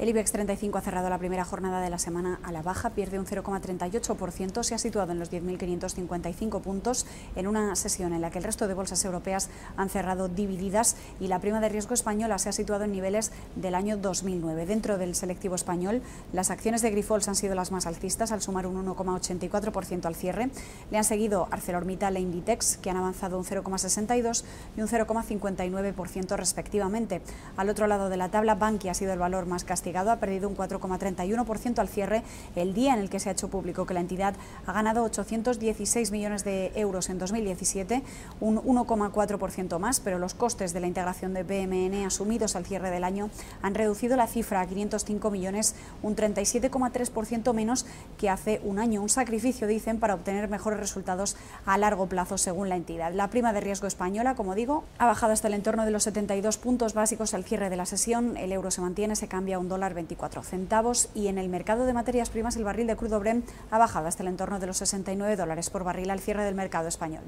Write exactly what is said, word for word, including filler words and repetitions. El IBEX treinta y cinco ha cerrado la primera jornada de la semana a la baja, pierde un cero coma treinta y ocho por ciento, se ha situado en los diez mil quinientos cincuenta y cinco puntos en una sesión en la que el resto de bolsas europeas han cerrado divididas y la prima de riesgo española se ha situado en niveles del año dos mil nueve. Dentro del selectivo español, las acciones de Grifols han sido las más alcistas al sumar un uno coma ochenta y cuatro por ciento al cierre. Le han seguido ArcelorMittal e Inditex, que han avanzado un cero coma sesenta y dos por ciento y un cero coma cincuenta y nueve por ciento respectivamente. Al otro lado de la tabla, Bankia ha sido el valor más castigado. Ha perdido un cuatro coma treinta y uno por ciento al cierre, el día en el que se ha hecho público que la entidad ha ganado ochocientos dieciséis millones de euros en dos mil diecisiete, un uno coma cuatro por ciento más, pero los costes de la integración de B M N asumidos al cierre del año han reducido la cifra a quinientos cinco millones, un treinta y siete coma tres por ciento menos que hace un año. Un sacrificio, dicen, para obtener mejores resultados a largo plazo, según la entidad. La prima de riesgo española, como digo, ha bajado hasta el entorno de los setenta y dos puntos básicos al cierre de la sesión. El euro se mantiene, se cambia a un dólar veinticuatro centavos y en el mercado de materias primas el barril de crudo Brent ha bajado hasta el entorno de los sesenta y nueve dólares por barril al cierre del mercado español.